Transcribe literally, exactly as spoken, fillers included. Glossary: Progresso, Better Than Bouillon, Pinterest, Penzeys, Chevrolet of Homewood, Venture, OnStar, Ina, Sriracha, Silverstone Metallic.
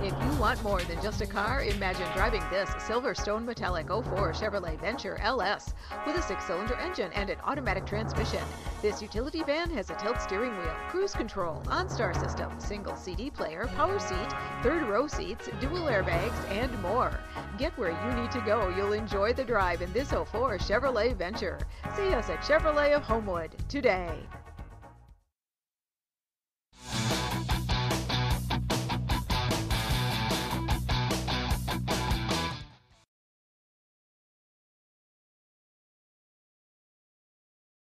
If you want more than just a car, imagine driving this Silverstone Metallic oh four Chevrolet Venture L S with a six-cylinder engine and an automatic transmission. This utility van has a tilt steering wheel, cruise control, OnStar system, single C D player, power seat, third row seats, dual airbags, and more. Get where you need to go. You'll enjoy the drive in this oh four Chevrolet Venture. See us at Chevrolet of Homewood today.